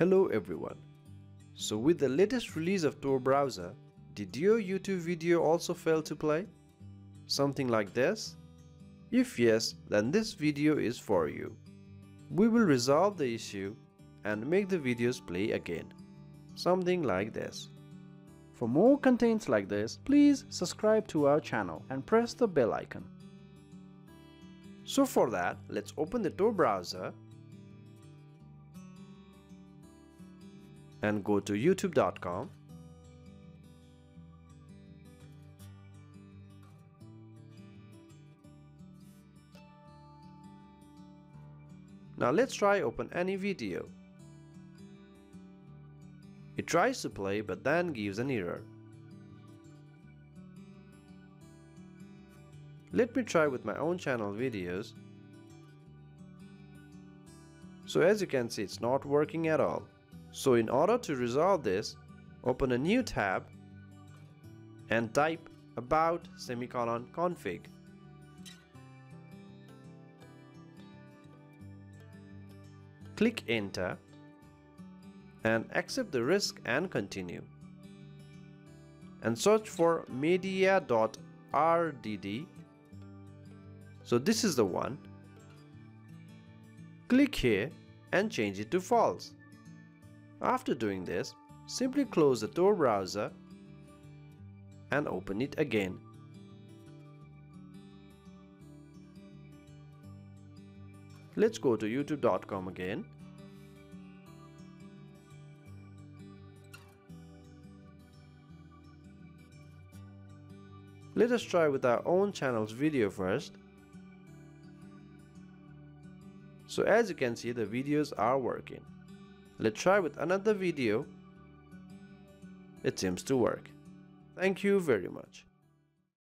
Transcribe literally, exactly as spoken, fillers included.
Hello everyone. So with the latest release of Tor Browser, did your YouTube video also fail to play? Something like this? If yes, then this video is for you. We will resolve the issue and make the videos play again. Something like this. For more contents like this, please subscribe to our channel and press the bell icon. So for that, let's open the Tor browser and go to YouTube dot com. Now let's try open any video. It tries to play but then gives an error. Let me try with my own channel videos. So as you can see, it's not working at all. So in order to resolve this, open a new tab and type about semicolon config. Click enter and accept the risk and continue. And search for media dot R D D. So this is the one. Click here and change it to false. After doing this, simply close the Tor browser and open it again. Let's go to YouTube dot com again. Let us try with our own channel's video first. So as you can see, the videos are working. Let's try with another video. It seems to work. Thank you very much.